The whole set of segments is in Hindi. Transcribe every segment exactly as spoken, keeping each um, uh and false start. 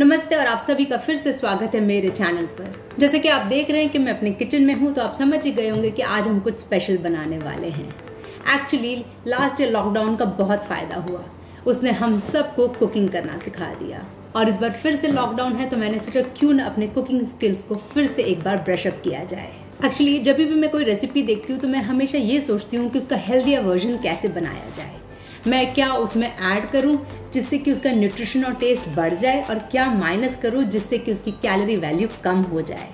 नमस्ते और आप सभी का फिर से स्वागत है मेरे चैनल पर। जैसे कि आप देख रहे हैं कि मैं अपने किचन में हूं, तो आप समझ ही गए होंगे कि आज हम कुछ स्पेशल बनाने वाले हैं। एक्चुअली लास्ट ईयर लॉकडाउन का बहुत फ़ायदा हुआ, उसने हम सबको कुकिंग करना सिखा दिया। और इस बार फिर से लॉकडाउन है तो मैंने सोचा क्यों ना अपने कुकिंग स्किल्स को फिर से एक बार ब्रशअप किया जाए। एक्चुअली जब भी मैं कोई रेसिपी देखती हूँ तो मैं हमेशा ये सोचती हूँ कि उसका हेल्दियर वर्जन कैसे बनाया जाए, मैं क्या उसमें ऐड करूं जिससे कि उसका न्यूट्रिशन और टेस्ट बढ़ जाए और क्या माइनस करूं जिससे कि उसकी कैलोरी वैल्यू कम हो जाए।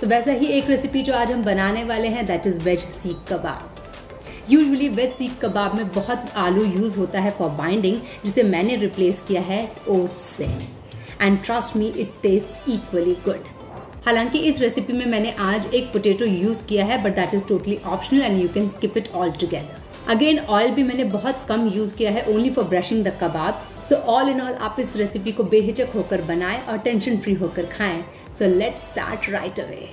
तो वैसा ही एक रेसिपी जो आज हम बनाने वाले हैं, दैट इज़ वेज सीख कबाब। यूजुअली वेज सीख कबाब में बहुत आलू यूज़ होता है फॉर बाइंडिंग, जिसे मैंने रिप्लेस किया है ओट्स से, and trust me it taste equally good. हालांकि इस रेसिपी में मैंने आज एक पोटैटो यूज़ किया है, but that is totally optional and you can skip it all together. Again oil भी मैंने बहुत कम यूज़ किया है, only for brushing the kebabs. So all in all आप इस रेसिपी को बेहिचक होकर बनाएं और टेंशन फ्री होकर खाएं। So let's start right away.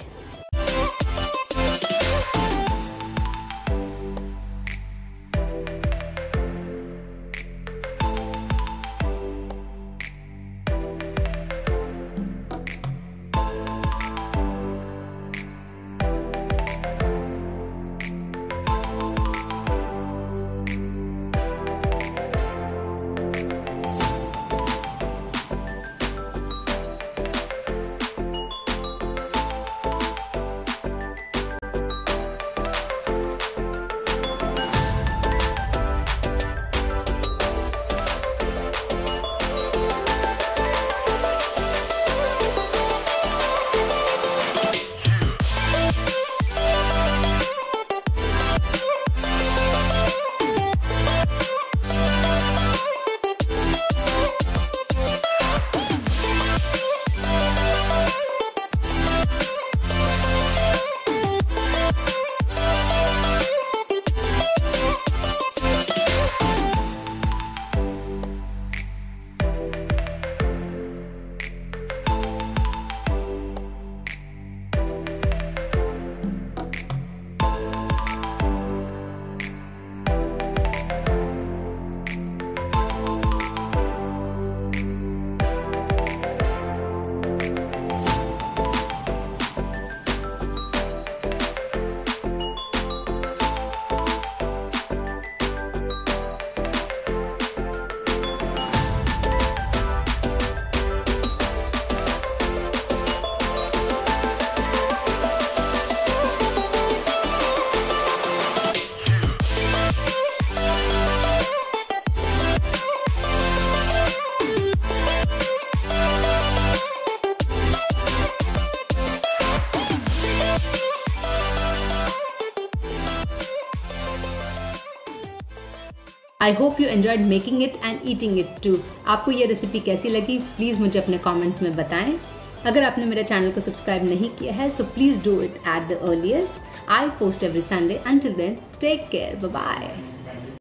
I hope you enjoyed making it and eating it too. आपको ये रेसिपी कैसी लगी प्लीज़ मुझे अपने कमेंट्स में बताएं। अगर आपने मेरे चैनल को सब्सक्राइब नहीं किया है so please do it at the earliest. I post every Sunday. Until then take care, bye bye.